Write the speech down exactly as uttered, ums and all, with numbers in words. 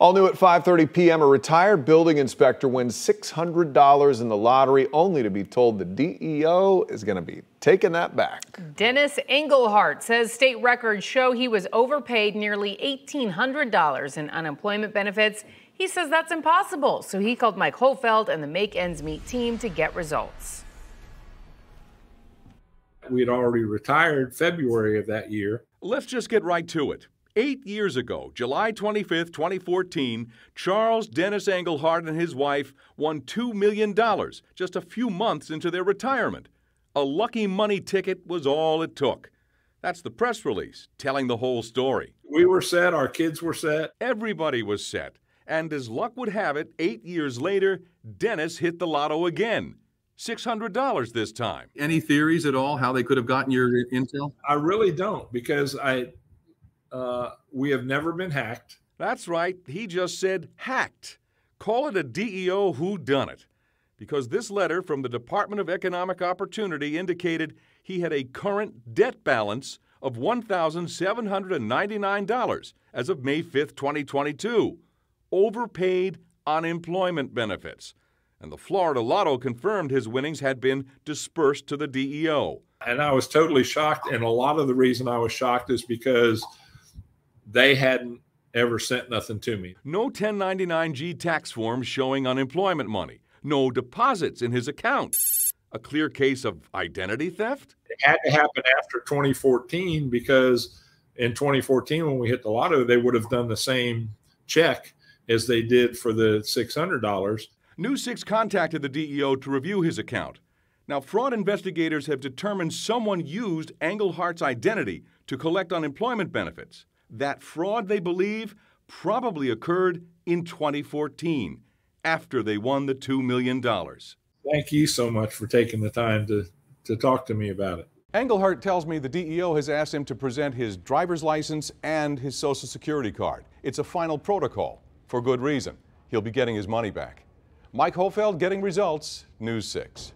All new at five thirty p m, a retired building inspector wins six hundred dollars in the lottery, only to be told the D E O is going to be taking that back. Dennis Engelhardt says state records show he was overpaid nearly eighteen hundred dollars in unemployment benefits. He says that's impossible, so he called Mike Holfeld and the Make Ends Meet team to get results. We had already retired February of that year. Let's just get right to it. Eight years ago, July twenty-fifth, twenty fourteen, Charles Dennis Engelhardt and his wife won two million dollars just a few months into their retirement. A lucky money ticket was all it took. That's the press release telling the whole story. We were set, our kids were set. Everybody was set. And as luck would have it, eight years later, Dennis hit the lotto again. six hundred dollars this time. Any theories at all how they could have gotten your intel? I really don't, because I... Uh, we have never been hacked. That's right. He just said hacked. Call it a D E O whodunit, because this letter from the Department of Economic Opportunity indicated he had a current debt balance of one thousand seven hundred ninety-nine dollars as of May fifth, twenty twenty-two. Overpaid unemployment benefits. And the Florida Lotto confirmed his winnings had been dispersed to the D E O. And I was totally shocked, and a lot of the reason I was shocked is because they hadn't ever sent nothing to me. No ten ninety-nine G tax forms showing unemployment money. No deposits in his account. A clear case of identity theft? It had to happen after twenty fourteen, because in twenty fourteen, when we hit the lotto, they would have done the same check as they did for the six hundred dollars. News six contacted the D E O to review his account. Now, fraud investigators have determined someone used Engelhardt's identity to collect unemployment benefits. That fraud, they believe, probably occurred in twenty fourteen, after they won the two million dollars. Thank you so much for taking the time to, to talk to me about it. Engelhardt tells me the D E O has asked him to present his driver's license and his Social Security card. It's a final protocol, for good reason. He'll be getting his money back. Mike Holfeld, getting results, News six.